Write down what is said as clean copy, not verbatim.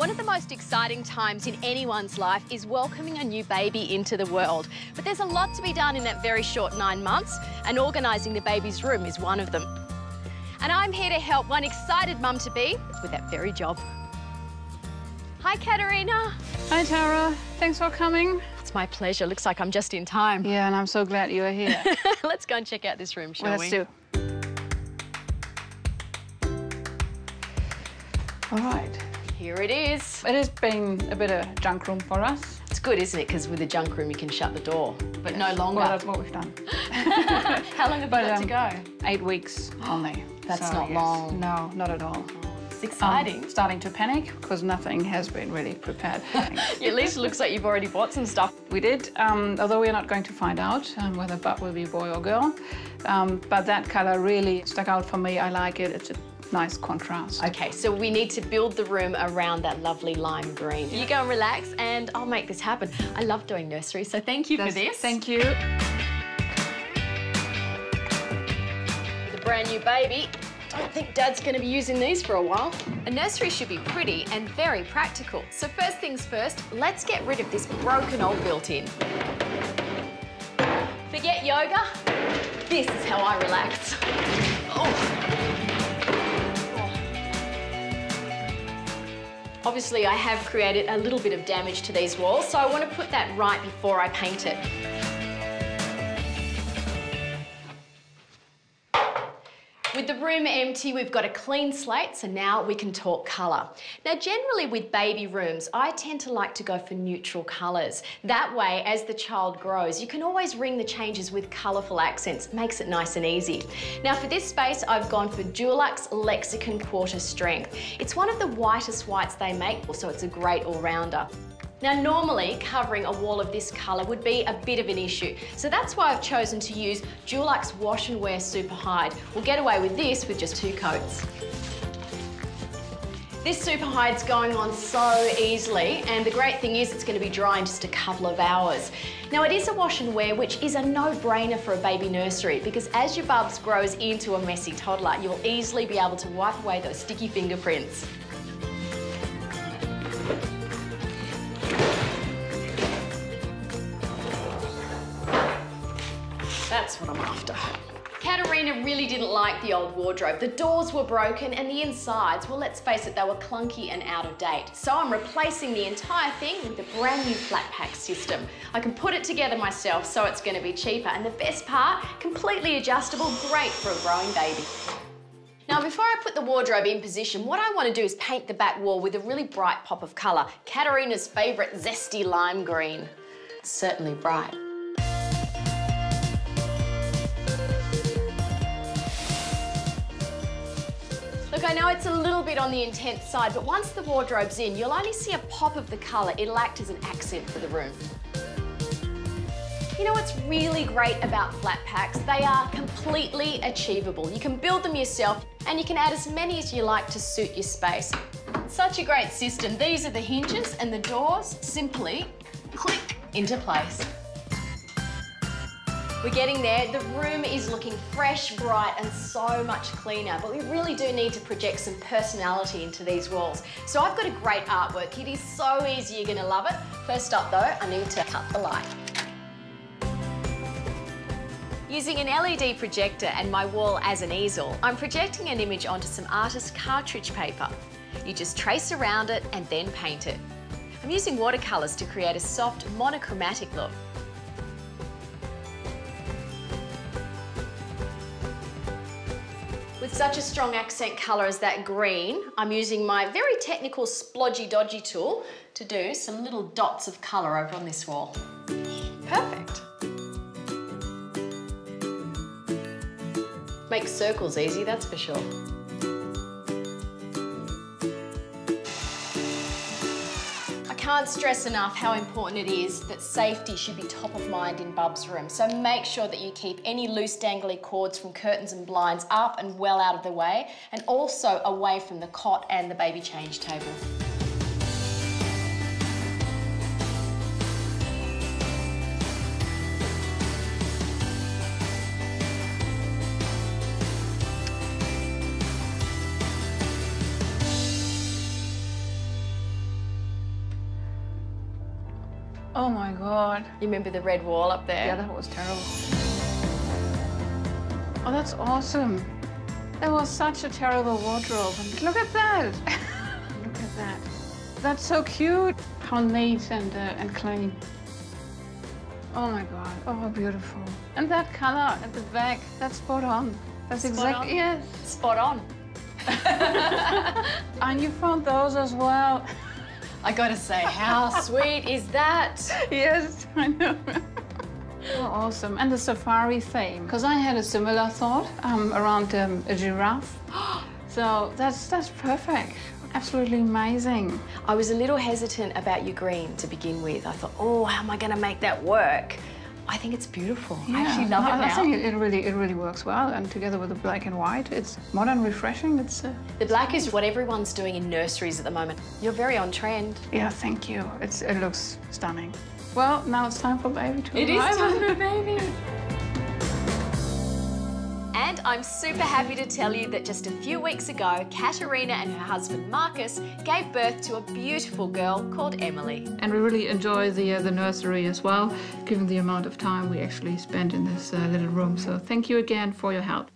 One of the most exciting times in anyone's life is welcoming a new baby into the world. But there's a lot to be done in that very short 9 months, and organising the baby's room is one of them. And I'm here to help one excited mum-to-be with that very job. Hi, Katerina. Hi, Tara. Thanks for coming. It's my pleasure. Looks like I'm just in time. Yeah, and I'm so glad you are here. Let's go and check out this room, shall we? Let's do. All right. Here it is. It has been a bit of a junk room for us. It's good, isn't it? Because with a junk room, you can shut the door, but yes. No longer. Well, that's what we've done. How long have you got to go? 8 weeks only. That's so, not long. Yes. No, not at all. It's exciting. Starting to panic because nothing has been really prepared. At least it looks like you've already bought some stuff. We did, although we're not going to find out whether Bud will be boy or girl. But that colour really stuck out for me. I like it. It's a nice contrast. OK, so we need to build the room around that lovely lime green. Yeah. You go and relax and I'll make this happen. I love doing nursery, so thank you for this. Thank you. The brand new baby. I don't think Dad's going to be using these for a while. A nursery should be pretty and very practical. So first things first, let's get rid of this broken old built-in. Forget yoga. This is how I relax. Oh. Obviously, I have created a little bit of damage to these walls, so I want to put that right before I paint it. With the room empty, we've got a clean slate, so now we can talk colour. Now, generally with baby rooms, I tend to like to go for neutral colours. That way, as the child grows, you can always ring the changes with colourful accents. Makes it nice and easy. Now, for this space, I've gone for Dulux Lexicon Quarter Strength. It's one of the whitest whites they make, so it's a great all-rounder. Now, normally, covering a wall of this colour would be a bit of an issue, so that's why I've chosen to use Dulux Wash and Wear Super Hide. We'll get away with this with just 2 coats. This super hide's going on so easily, and the great thing is it's going to be dry in just a couple of hours. Now, it is a wash and wear, which is a no-brainer for a baby nursery, because as your bubs grows into a messy toddler, you'll easily be able to wipe away those sticky fingerprints. That's what I'm after. Katerina really didn't like the old wardrobe. The doors were broken and the insides, well, let's face it, they were clunky and out of date. So I'm replacing the entire thing with a brand new flat pack system. I can put it together myself, so it's going to be cheaper. And the best part, completely adjustable, great for a growing baby. Now, before I put the wardrobe in position, what I want to do is paint the back wall with a really bright pop of colour. Katerina's favourite, zesty lime green. It's certainly bright. Look, I know it's a little bit on the intense side, but once the wardrobe's in, you'll only see a pop of the colour. It'll act as an accent for the room. You know what's really great about flat packs? They are completely achievable. You can build them yourself and you can add as many as you like to suit your space. Such a great system. These are the hinges and the doors simply click into place. We're getting there. The room is looking fresh, bright, and so much cleaner, but we really do need to project some personality into these walls. So I've got a great artwork. It is so easy, you're gonna love it. First up though, I need to cut the light. Using an LED projector and my wall as an easel, I'm projecting an image onto some artist cartridge paper. You just trace around it and then paint it. I'm using watercolours to create a soft, monochromatic look. With such a strong accent colour as that green, I'm using my very technical splodgy-dodgy tool to do some little dots of colour over on this wall. Perfect. Make circles easy, that's for sure. I can't stress enough how important it is that safety should be top of mind in Bub's room. So make sure that you keep any loose dangly cords from curtains and blinds up and well out of the way, and also away from the cot and the baby change table. Oh my God. You remember the red wall up there? Yeah, that was terrible. Oh, that's awesome. That was such a terrible wardrobe. And look at that. Look at that. That's so cute. How neat and clean. Oh my God. Oh, how beautiful. And that color at the back, that's spot on. That's exactly, yes. Spot on. And you found those as well. I gotta say, how sweet is that? Yes, I know. Oh, awesome. And the safari theme, because I had a similar thought around a giraffe. So that's perfect. Absolutely amazing. I was a little hesitant about your green to begin with. I thought, oh, how am I going to make that work? I think it's beautiful. Yeah. I actually love it now. I think it really works well, and together with the black and white, it's modern, refreshing. It's the black is what everyone's doing in nurseries at the moment. You're very on trend. Yeah, thank you. It looks stunning. Well, now it's time for baby to arrive. It is time for baby. And I'm super happy to tell you that just a few weeks ago, Katerina and her husband Marcus gave birth to a beautiful girl called Emily. And we really enjoy the nursery as well, given the amount of time we actually spent in this little room. So thank you again for your help.